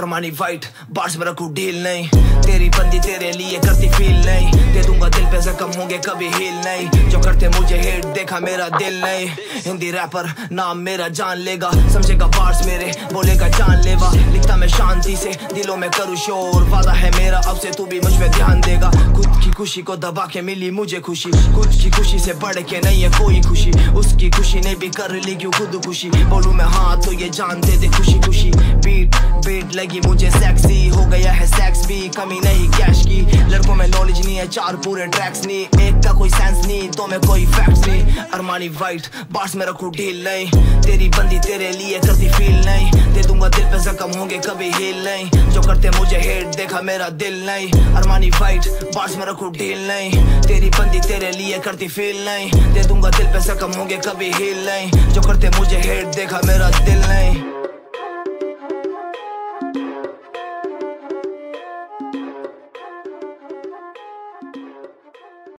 Armani White bars में रखूं deal नहीं, तेरी बंदी तेरे लिए करती फील नहीं, दे दूंगा दिल पे जख्म होंगे कभी हील नहीं, जो करते मुझे हिट देखा मेरा दिल नहीं, हिंदी रैपर नाम मेरा जान लेगा, समझेगा बार्स मेरे बोलेगा जानलेवा, लिखता मैं शांति से दिलों में करूं शोर, वादा है मेरा अब से तू भी मुझ पे ध्यान देगा, खुद की खुशी को दबा के मिली मुझे खुशी, कुछ की खुशी से बढ़ के नहीं है कोई खुशी, उसकी खुशी ने भी कर ली क्यों खुद खुशी, बोलूं मैं हाँ तो ये जानते थे खुशी खुशी, बीट लगी मुझे सेक्सी, हो गया है सेक्स भी कमी नहीं कैश की, लड़कों में नॉलेज नहीं है चार पूरे ट्रैक्स नहीं, एक का कोई सेंस नहीं तो मैं कोई फैक्ट्स नहीं, अरमानी वाइट बार्स में रखूं डील नहीं, तेरी बंदी तेरे लिए करती फील नहीं, दे दूंगा दिल पे जख्म होंगे कभी हील नहीं, जो करते मुझे हेट देखा मेरा दिल नहीं, अरमानी वाइट बार्स में रखूं डील नहीं, तेरी बंदी तेरे लिए करती फील नहीं, दे दूंगा दिल पे जख्म होंगे कभी हील नहीं, जो करते मुझे हेट देखा मेरा दिल नहीं।